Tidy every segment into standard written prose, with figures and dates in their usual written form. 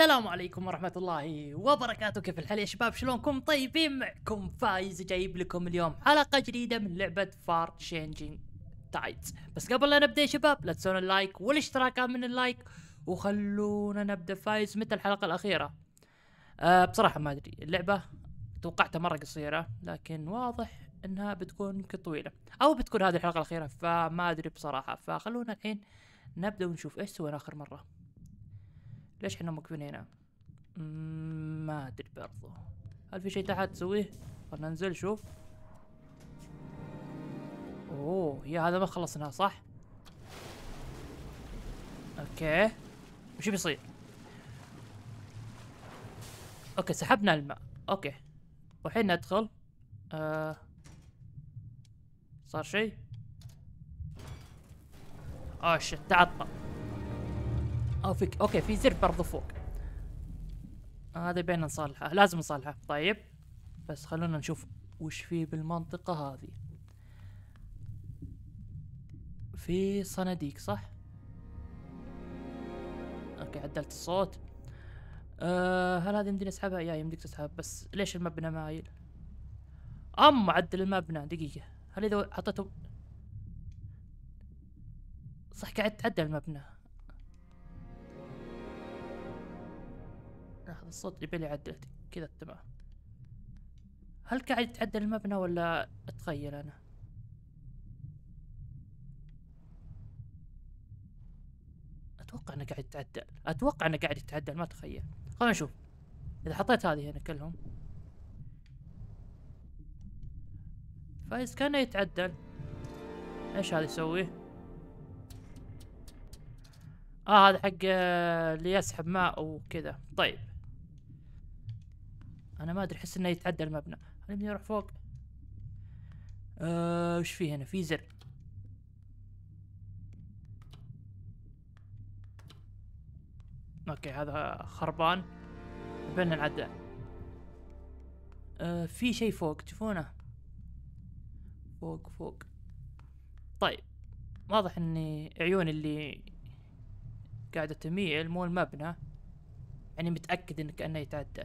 السلام عليكم ورحمة الله وبركاته. كيف الحال يا شباب؟ شلونكم؟ طيبين؟ معكم فايز، جايب لكم اليوم حلقة جديدة من لعبة فار تشينجينج تايدز. بس قبل لا نبدأ يا شباب لا تنسون اللايك والاشتراك من اللايك، وخلونا نبدأ. فايز متى الحلقة الأخيرة؟ بصراحة ما أدري، اللعبة توقعتها مرة قصيرة لكن واضح انها بتكون يمكن طويلة، أو بتكون هذه الحلقة الأخيرة، فما أدري بصراحة. فخلونا الحين نبدأ ونشوف إيش سوينا آخر مرة. ليش احنا موقفين هنا؟ ما ادري برضو. هل في شيء تحت تسويه؟ خلنا ننزل شوف. اوه يا هذا ما خلصناه صح؟ اوكي وش بيصير؟ اوكي سحبنا الماء، اوكي والحين ندخل. صار شيء؟ اوه شت تعطل. اوكي في زر برضه فوق. هذا يبينا نصلحه، لازم نصلحه. طيب بس خلونا نشوف وش في بالمنطقة هذه. في صناديق صح؟ اوكي عدلت الصوت. هل هذه يمديني اسحبها؟ يا يمديك تسحب، بس ليش المبنى مايل؟ عدل المبنى دقيقة. هل اذا حطيته صح قاعد تعدل المبنى؟ الصوت يبي لي عدلتي كذا تمام. هل قاعد يتعدل المبنى ولا اتخيل انا؟ اتوقع انه قاعد يتعدل، ما اتخيل. خلينا نشوف اذا حطيت هذه هنا كلهم. فايز كانه يتعدل. ايش هذا يسويه؟ هذا حق اللي يسحب ماء وكذا. طيب انا ما ادري، احس انه يتعدى المبنى. خليني اروح فوق. وش في هنا؟ في زر. اوكي هذا خربان، بدنا نعدل. في شيء فوق تشوفونه؟ فوق. طيب واضح اني عيوني اللي قاعدة تميل مو المبنى، يعني متأكد انك انه يتعدل.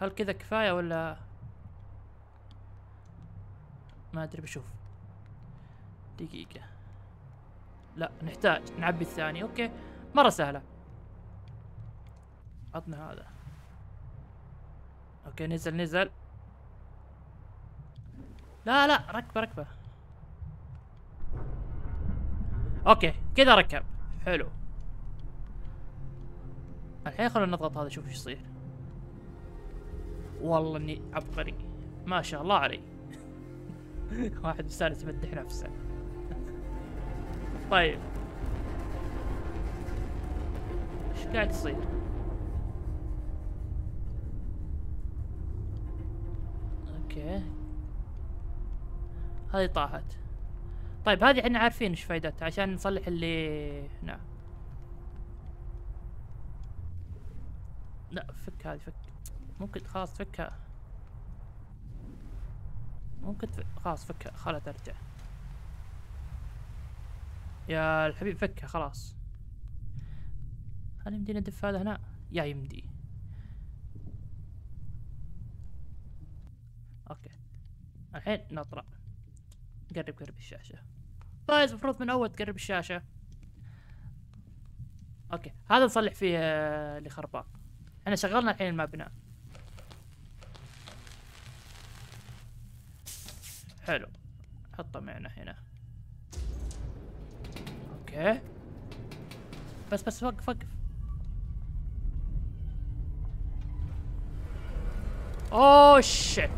هل كذا كفاية ولا ما ادري؟ بشوف دقيقة. لا نحتاج نعبي الثاني. اوكي مرة سهلة. عطنا هذا. اوكي نزل. لا ركبة. اوكي كذا ركب حلو. الحين خلونا نضغط هذا شوف ايش يصير. والله اني عبقري ما شاء الله علي. واحد مستانس يمدح نفسه. طيب ايش قاعد يصير؟ اوكي هذه طاحت. طيب هذه احنا عارفين ايش فايدتها عشان نصلح اللي هنا. لا فك هذه، فك. ممكن خلاص تفكها. ممكن خلاص فكها، خلها ترجع. يا الحبيب فكها خلاص. هل يمدينا ندف هذا هنا؟ يا يمدي. اوكي الحين نطلع. قرب الشاشة. فايز المفروض من أول تقرب الشاشة. اوكي هذا نصلح فيه اللي خربان. احنا شغلنا الحين المبنى. حلو حطه معنا هنا. اوكي بس وقف. اوه شيت.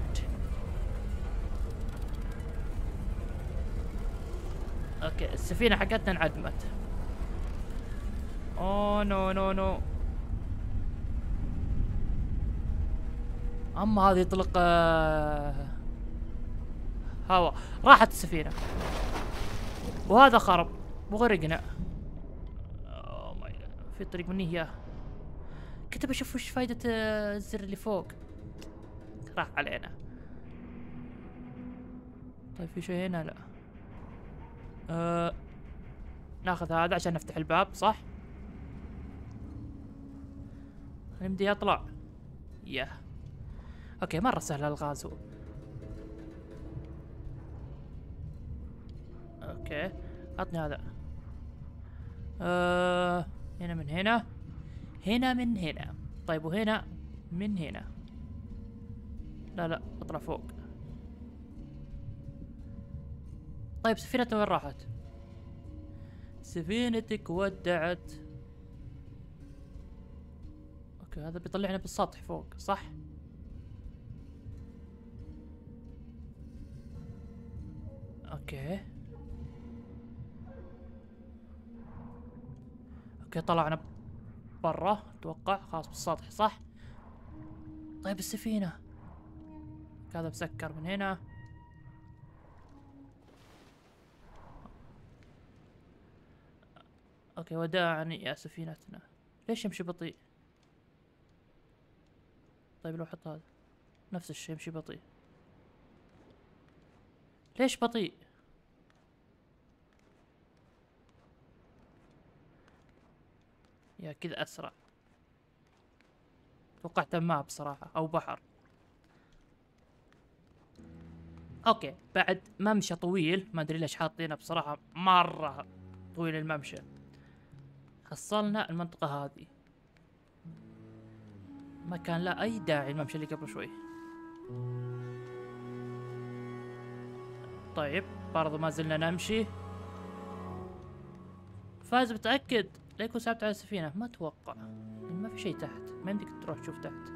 اوكي السفينة حقتنا انعدمت. اوه نو نو نو. اما هذه يطلق هواء. راحت السفينة وهذا خرب وغرقنا. اوه ماي جاد في طريق مني اياه. كنت بشوف وش فايدة الزر اللي فوق. راح علينا. طيب في شيء هنا؟ لا. ناخذ هذا عشان نفتح الباب صح؟ نمدي اطلع. ياه. اوكي مرة سهلة الغاز. اوكي عطني هذا. هنا من هنا. هنا من هنا. طيب وهنا من هنا. لا لا اطلع فوق. طيب سفينتنا وين راحت؟ سفينتك ودعت. اوكي هذا بيطلعنا بالسطح فوق صح؟ اوكي اوكي طلعنا برا اتوقع خلاص بالسطح صح؟ طيب السفينة هذا مسكر من هنا. اوكي وداعني يا سفينتنا. ليش يمشي بطيء؟ طيب لو احط هذا نفس الشيء يمشي بطيء. ليش بطيء؟ يا كذا اسرع. توقعت ما بصراحة او بحر. اوكي بعد ممشى طويل ما ادري ليش حاطينه بصراحة مرة طويل الممشى. حصلنا المنطقة هذه. ما كان لا أي داعي الممشى اللي قبل شوي. طيب برضو ما زلنا نمشي. فايز بتأكد لا يكون ثابت على السفينة. ما أتوقع ما في شيء تحت. ما يمديك تروح تشوف تحت.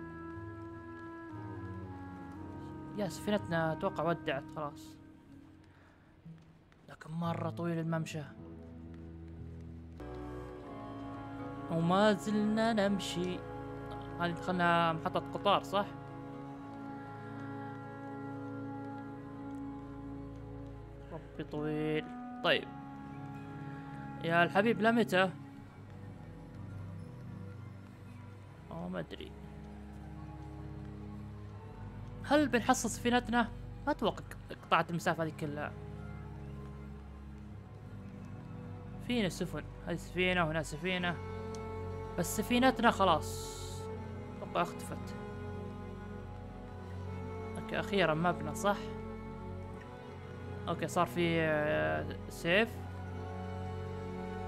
يا سفينتنا أتوقع ودعت خلاص. لكن مرة طويل الممشى. وما زلنا نمشي. هذه دخلنا محطة قطار صح؟ ربي طويل. طيب يا الحبيب لمتى؟ ما ادري هل بنحصل سفينتنا؟ ما اتوقع قطعت المسافة هذه كلها. فينا سفن. هذه سفينة وهنا سفينة بس سفينتنا خلاص اتوقع اختفت. اوكي اخيرا مبنى صح. اوكي صار في سيف.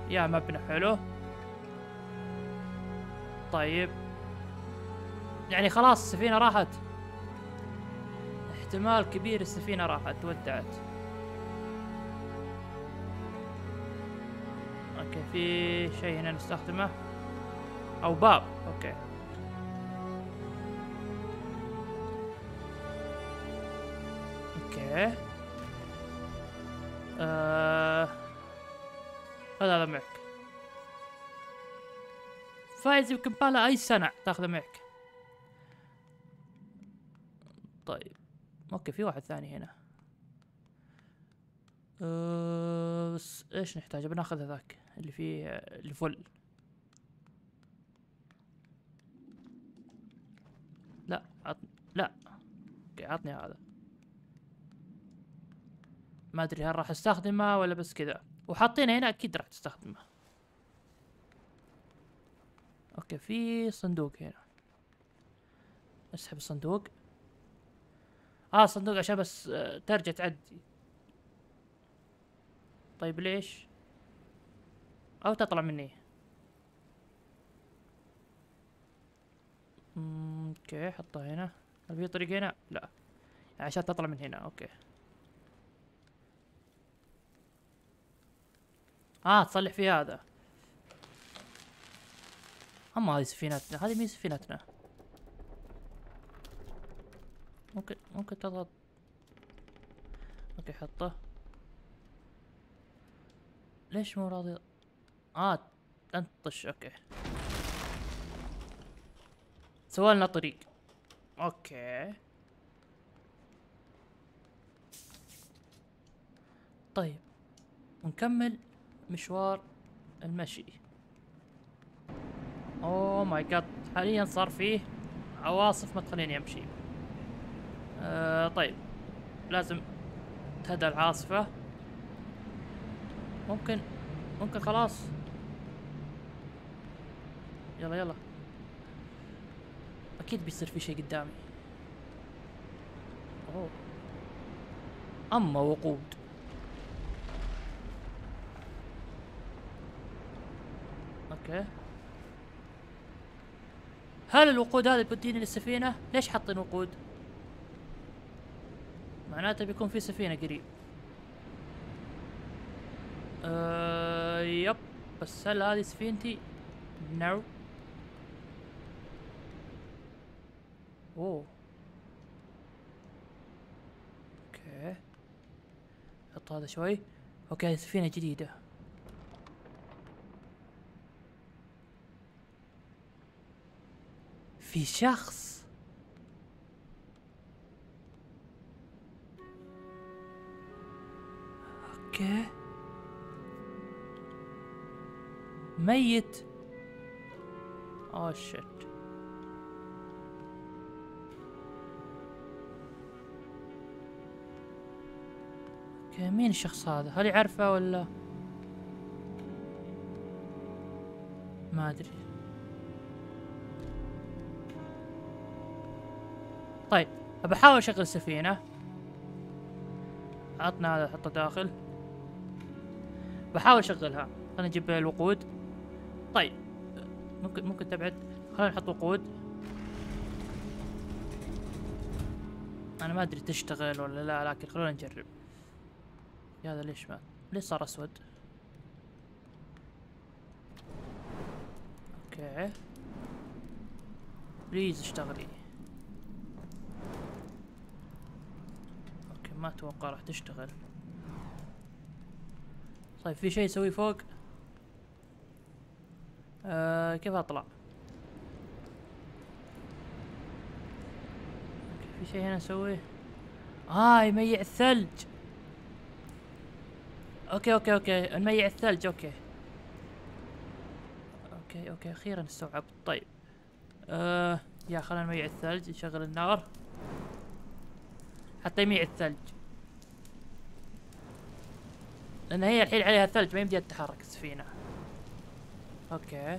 يا مبنى حلو. طيب يعني خلاص السفينة راحت. احتمال كبير السفينة راحت ودعت. اوكي في شيء هنا نستخدمه او باب. اوكي اوكي هذا معك فايز. يمكن باله اي سنة تاخذه معك. طيب اوكي في واحد ثاني هنا. بس ايش نحتاج؟ بناخذ هذاك اللي فيه الفل. لا عطني. لا اوكي عطني هذا. ما ادري هل راح استخدمه ولا بس كذا. وحاطينه هنا اكيد راح تستخدمه. اوكي في صندوق هنا. اسحب الصندوق. صندوق عشان بس ترجع تعدي. طيب ليش؟ او تطلع مني. اوكي حطها هنا. هل في طريق هنا؟ لا عشان تطلع من هنا. اوكي تصلح في هذا. اما هذه سفينتنا. هذه مين سفينتنا؟ ممكن تضغط. اوكي حطه. ليش مو راضي؟ انت طش. اوكي سوالنا طريق. اوكي طيب، ونكمل مشوار المشي. اوه ماي جاد، حاليا صار فيه عواصف ما تخليني امشي. طيب لازم تهدى العاصفة. ممكن خلاص. يلا يلا، اكيد بيصير في شيء قدامي. اوه اما وقود. اوكي، هل الوقود هذه بتوديني للسفينة؟ ليش حاطين وقود؟ معناته بيكون في سفينة قريب. يب، بس هل هذه سفينتي؟ نو. اوه اوكي، حط هذا شوي. اوكي هذه سفينة جديدة. في شخص. اوكي ميت. اوه شيت. اوكي مين الشخص هذا؟ هل يعرفه ولا ما ادري؟ طيب بحاول اشغل السفينة. عطنا هذا، حطه داخل. بحاول اشغلها. خلينا نجيب الوقود. طيب ممكن تبعد. خلينا نحط وقود. انا ما ادري تشتغل ولا لا، لكن خلونا نجرب. يا هذا ليش ما صار اسود؟ اوكي بليز اشتغلي. ما اتوقع راح تشتغل. طيب في شيء يسوي فوق. كيف اطلع؟ في شيء هنا اسويه. يميع الثلج. اوكي نميع الثلج. اوكي اخيرا استوعبت. طيب يا خلينا نميع الثلج. نشغل النار حتى يميع الثلج، لأن هي الحين عليها ثلج ما يمديها تتحرك السفينة. اوكي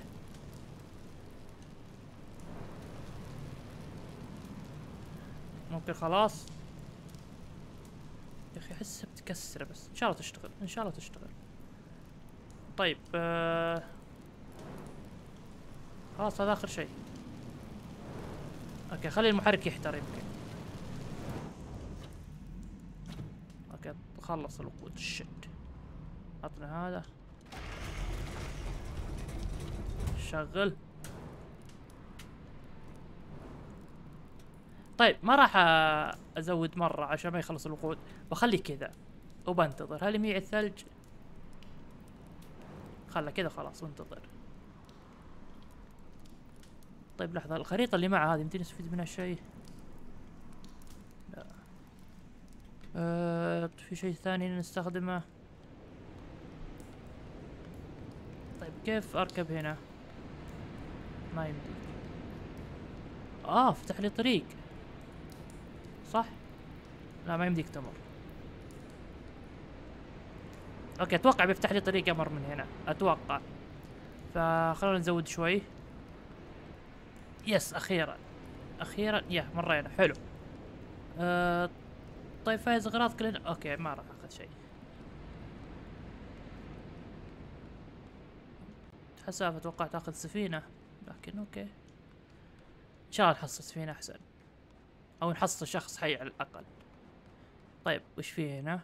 ممكن خلاص. يا اخي احسها بتكسر، بس ان شاء الله تشتغل، ان شاء الله تشتغل. طيب خلاص هذا اخر شيء. اوكي خلي المحرك يحترق يمكن. خلص الوقود. الشد عطنا هذا، شغل. طيب ما راح ازود مرة عشان ما يخلص الوقود، بخليه كذا وبنتظر. هل يميع الثلج؟ خله كذا خلاص وانتظر. طيب لحظة، الخريطة اللي معها هذه يمديني استفيد منها شيء؟ لا. في شيء ثاني نستخدمه. طيب كيف اركب هنا؟ ما يمدي. افتح لي طريق صح؟ لا ما يمديك تمر. اوكي اتوقع بيفتح لي طريق امر من هنا اتوقع. فخلونا نزود شوي. يس اخيرا اخيرا. مرينا حلو. طيب فايز اغراض كلنا. اوكي ما راح اخذ شيء. حسافة اتوقع تاخذ سفينة، لكن اوكي ان شاء الله نحصل سفينة احسن، او نحصل شخص حي على الاقل. طيب وش في هنا؟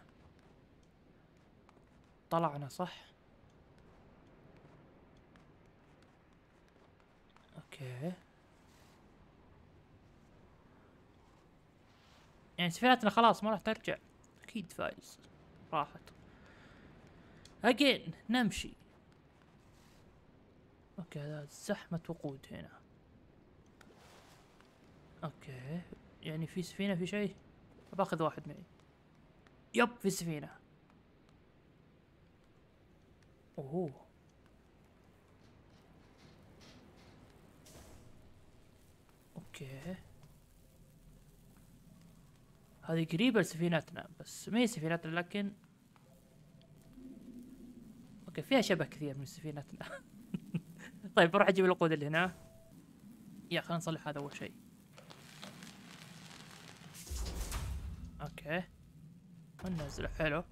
طلعنا صح؟ اوكي يعني سفينتنا خلاص ما راح ترجع اكيد. فايز راحت. أجين نمشي. اوكي هذا زحمة وقود هنا. اوكي يعني في سفينة في شيء؟ باخذ واحد معي. يب في سفينة. اوه اوكي هذه قريبة لسفينتنا بس ما هي سفينتنا لكن اوكي فيها شبه كثير من سفينتنا. طيب بروح اجيب الوقود اللي هنا. يا خلينا نصلح هذا اول شيء. اوكي وننزله حلو.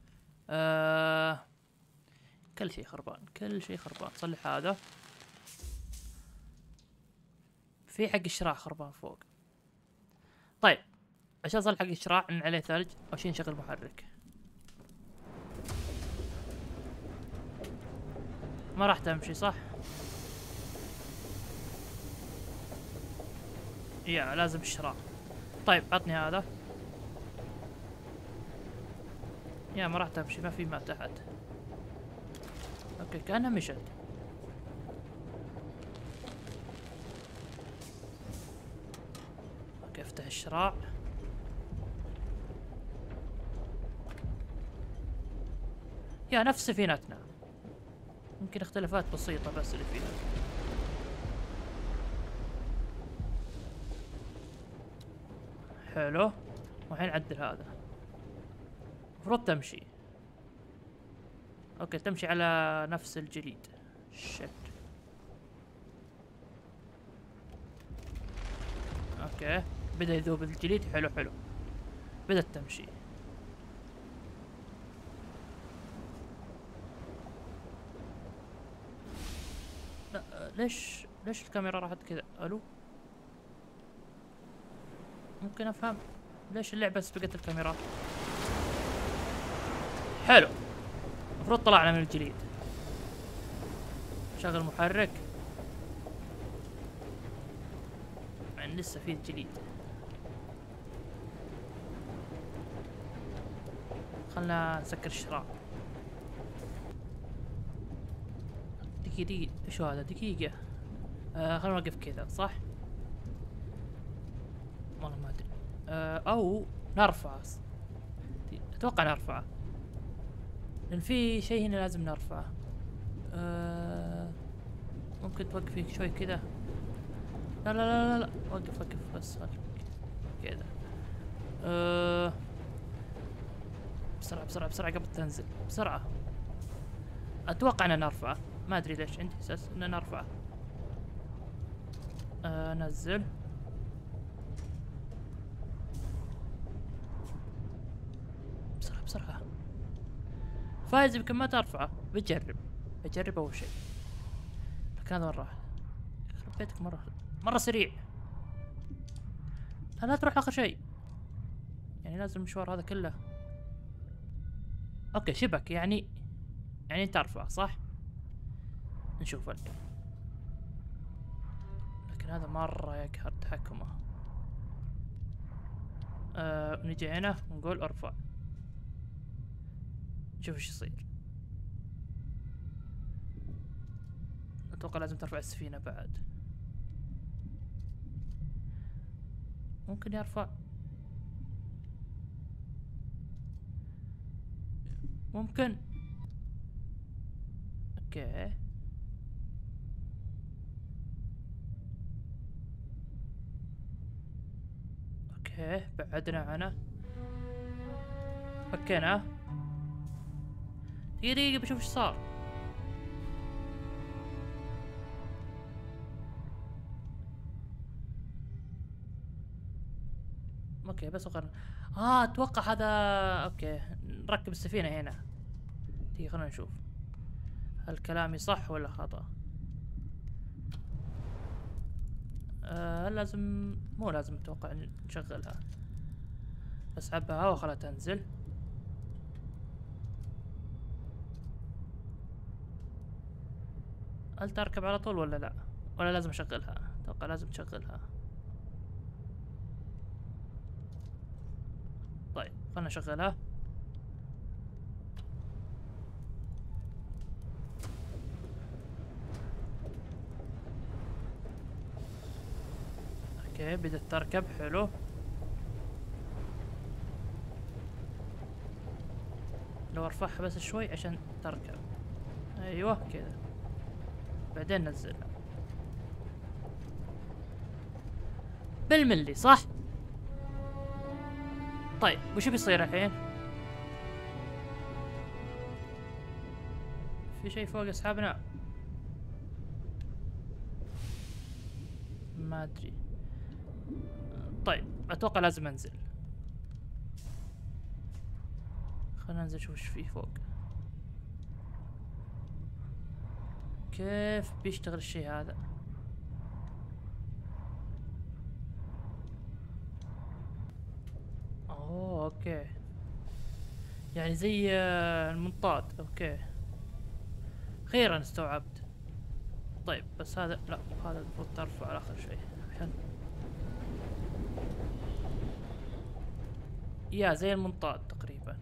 كل شيء خربان كل شيء خربان. صلح هذا. في حق الشراع خربان فوق. طيب عشان صلح حق الشراع ان عليه ثلج او شيء نشغل محرك. ما راح تمشي صح؟ يا لازم الشراع. طيب عطني هذا. يا ما راح تمشي ما في ماء تحت. اوكي كأنها مشت. اوكي افتح الشراع. يا نفس سفينتنا. يمكن اختلافات بسيطة بس اللي فيها. حلو والحين عدل هذا. المفروض تمشي. اوكي تمشي على نفس الجليد. شت. اوكي بدأ يذوب الجليد حلو حلو. بدأت تمشي. لا ليش الكاميرا راحت كذا؟ الو ممكن افهم ليش اللعبة سبقت الكاميرا؟ حلو المفروض طلعنا من الجليد. شغل محرك يعني لسه في الجليد. خلنا نسكر الشراع. دقيقة شو هذا دقيقة. خلنا نوقف كذا صح؟ والله ما ادري. او نرفعه اتوقع نرفعه لان في شيء هنا لازم نرفعه. ممكن توقفي شوي كذا. لا لا لا لا وقف وقف بس كذا. بسرعة بسرعة بسرعة قبل تنزل بسرعة. اتوقع ان نرفعه ما ادري ليش عندي احساس ان نرفعه. نزل. بسرعة بسرعة. فايز يمكن ما ترفعه. بجرب اول شيء. لكن هذا مرة يخرب بيتك مرة سريع. لا تروح اخر شيء. يعني لازم المشوار هذا كله. اوكي شبك يعني ترفع صح؟ نشوف لكن هذا مرة يقهر تحكمه. نجي هنا ونقول ارفع. نشوف ايش يصير. اتوقع لازم ترفع السفينة بعد. ممكن يرفع ممكن. اوكي بعدنا عنه. فكيناه. دقيقة بشوف ايش صار. اوكي بس وقرنا. اتوقع هذا. اوكي نركب السفينة هنا. دقيقة خلنا نشوف هل كلامي صح ولا خطأ. لازم مو لازم اتوقع نشغلها. اسحبها واخلها تنزل. هل تركب على طول ولا لا؟ ولا لازم اشغلها؟ اتوقع لازم تشغلها. طيب خلنا نشغلها. اوكي بدت تركب. حلو. لو ارفعها بس شوي عشان تركب. ايوه كذا. بعدين نزلها بالملي صح. طيب وش بيصير الحين؟ في شيء فوق اصحابنا؟ ما ادري. طيب اتوقع لازم انزل. خلينا ننزل نشوف ايش في فوق. كيف بيشتغل الشيء هذا؟ اوه اوكي، يعني زي المنطاد. اوكي خيرا استوعبت. طيب بس هذا لا، هذا المفروض ترفع على اخر شيء عشان يا زي المنطاد تقريبا.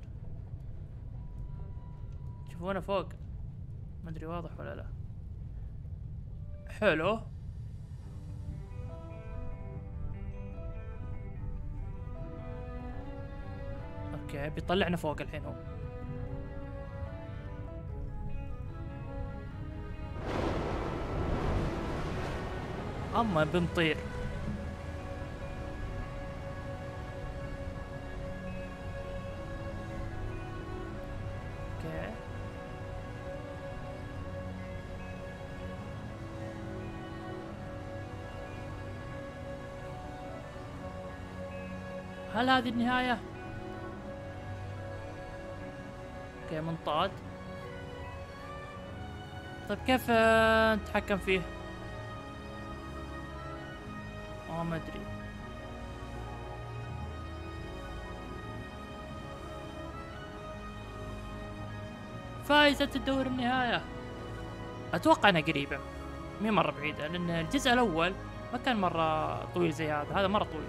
شوفونا فوق، ما ادري واضح ولا لا. حلو. اوكي بيطلعنا فوق الحين هو. اما بنطير. اوكي هل هذه النهاية؟ اوكي منطاد. طيب كيف نتحكم فيه؟ ما ادري. فايزة الدور النهاية. اتوقع انا قريبة، مي مرة بعيدة، لان الجزء الاول ما كان مرة طويل زي هذا، هذا مرة طويل.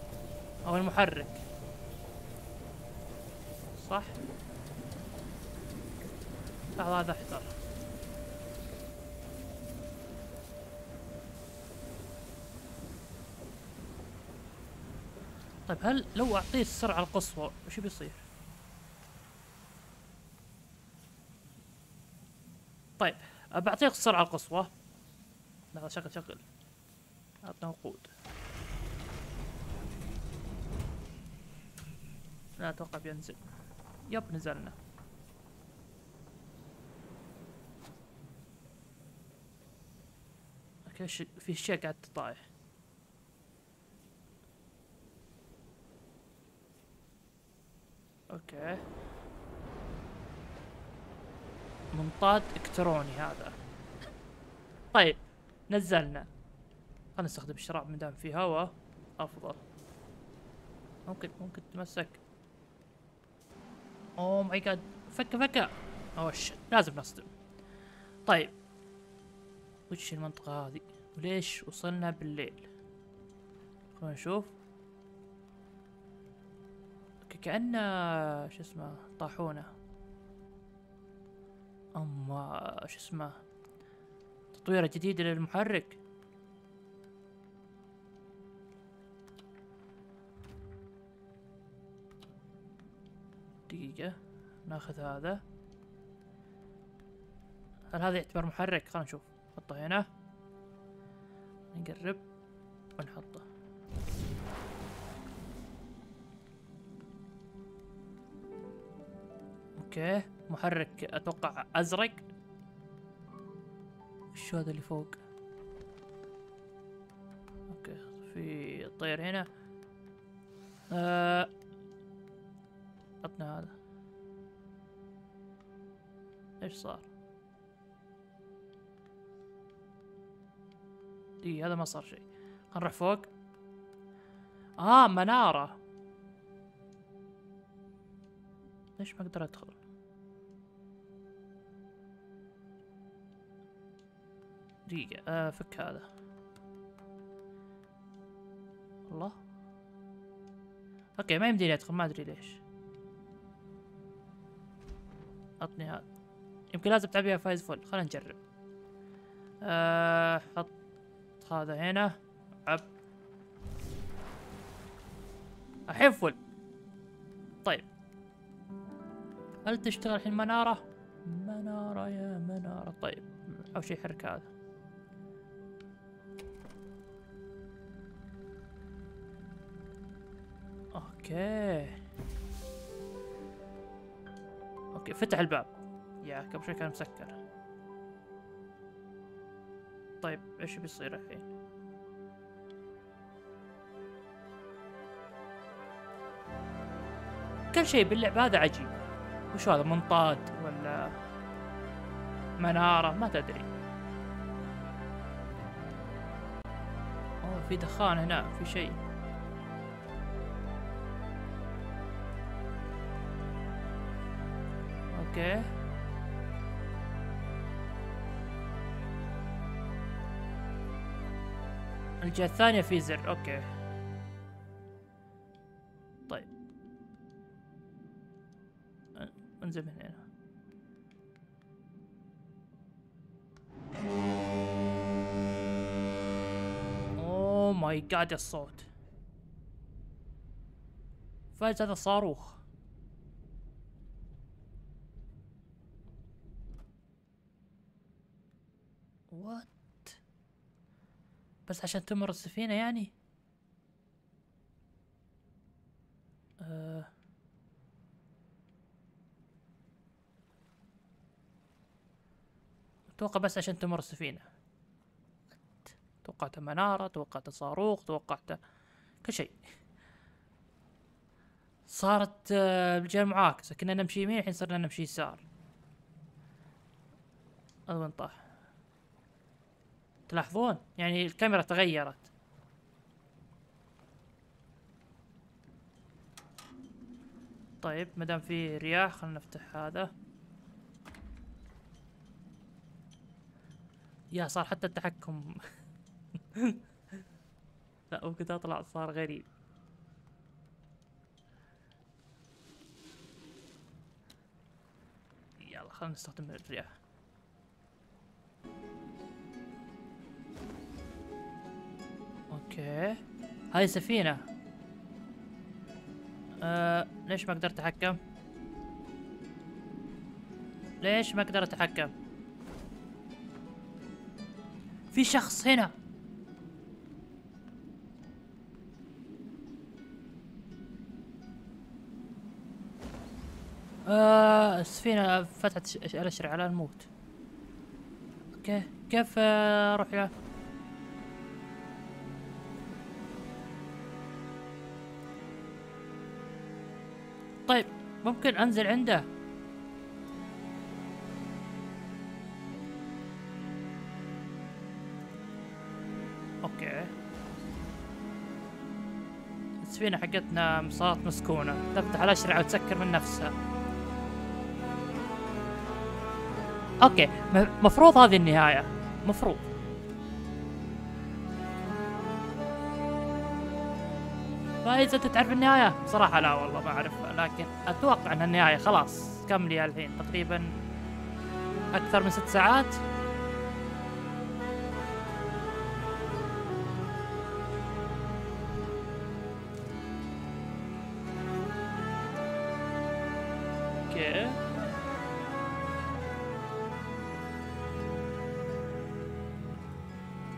او المحرك صح؟ لحظة هذا احتار. طيب هل لو اعطيه السرعة القصوى شو بيصير؟ طيب بعطيك السرعة القصوى. لا شغل شغل، اعطنا وقود. لا اتوقع بينزل. يب نزلنا. اوكي في شيء قاعد تطايح. اوكي منطاد الكتروني هذا. طيب نزلنا. خلنا نستخدم الشراب ما دام في هواء افضل. ممكن تتمسك. اوه ماي جاد، فكه اوه شيت، لازم نصدم. طيب وش المنطقة هذه؟ وليش وصلنا بالليل؟ خلونا نشوف. كأنه شو اسمه طاحونة. اما شو اسمه تطويرة جديدة للمحرك. دقيقة ناخذ هذا. هل هذا يعتبر محرك؟ خلنا نشوف. نحطه هنا، نقرب ونحطه. اوكي محرك اتوقع ازرق. شو هذا اللي فوق؟ اوكي في طير هنا. عطنا هذا. ايش صار؟ دي هذا ما صار شيء. خلينا نروح فوق. منارة. ليش ما اقدر ادخل؟ دقيقة فك هذا. الله. اوكي ما يمديني ادخل ما ادري ليش. عطني هذا. يمكن لازم تعبيها فايز فل. خلينا نجرب. حط هذا هنا. عب. الحين فل. طيب. هل تشتغل الحين منارة؟ منارة يا منارة. طيب. أو شيء حرك هذا. اوكي فتح الباب. يا قبل شوي كان مسكر. طيب ايش بيصير الحين؟ كل شيء باللعبة هذا عجيب. وش هذا منطاد ولا منارة ما تدري. في دخان هنا في شيء. اوكي الجهة الثانية في زر. اوكي طيب انزل من هنا. اوه ماي جاد الصوت. فايز هذا صاروخ. وات بس عشان تمر السفينة يعني. اتوقع بس عشان تمر السفينة. توقعت منارة، توقعت صاروخ، توقعت كل شيء. صارت بالجهة المعاكسة. كنا نمشي يمين الحين صرنا نمشي يسار. وين طاح؟ تلاحظون يعني الكاميرا تغيرت. طيب مادام في رياح خلنا نفتح هذا. يا صار حتى التحكم لا وكذا طلع صار غريب. يلا خلنا نستخدم الرياح. اوكي هاي سفينة. ليش ما قدرت اتحكم؟ ليش ما قدرت اتحكم؟ في شخص هنا. السفينة فتحت الاشعة على الموت. اوكي كيف اروح له؟ طيب ممكن انزل عنده. اوكي السفينة حقتنا صارت مسكونة. تفتح الاشرعة وتسكر من نفسها. اوكي مفروض هذه النهاية. مفروض فايزة تعرف النهاية؟ بصراحة لا والله ما أعرفها، لكن أتوقع أن النهاية خلاص. كم لي الحين؟ تقريبا أكثر من 6 ساعات.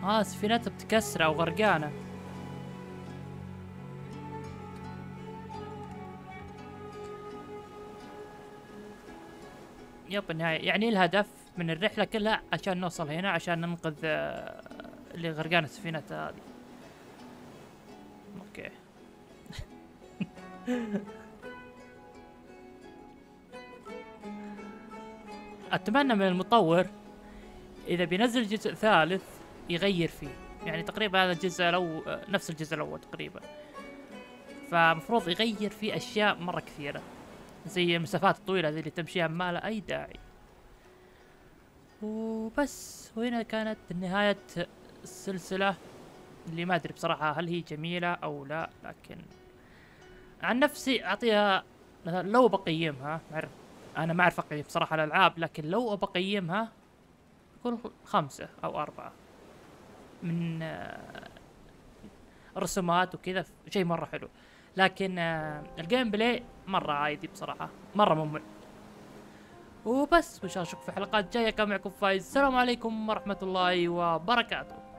اوكي سفينتها متكسرة وغرقانة. يب النهاية. يعني الهدف من الرحلة كلها عشان نوصل هنا عشان ننقذ اللي غرقانة سفينة هذه. اوكي أتمنى من المطور إذا بينزل جزء ثالث يغير فيه، يعني تقريبا هذا الجزء لو نفس الجزء الأول تقريبا، فمفروض يغير فيه أشياء مرة كثيرة، زي المسافات الطويلة هذه اللي تمشيها ما لها أي داعي. وبس، وهنا كانت نهاية السلسلة اللي ما أدري بصراحة هل هي جميلة أو لا، لكن عن نفسي أعطيها مثلا لو بقيمها، أنا ما أعرف أقيم بصراحة الألعاب، لكن لو بقيمها يكون 5 أو 4 من رسومات وكذا، شيء مرة حلو، لكن الجيم بلاي مرة عادي بصراحة، مرة ممل. وبس، وإن شاء الله أشوفكم في حلقات جاية. كان معكم فايز، السلام عليكم ورحمة الله وبركاته.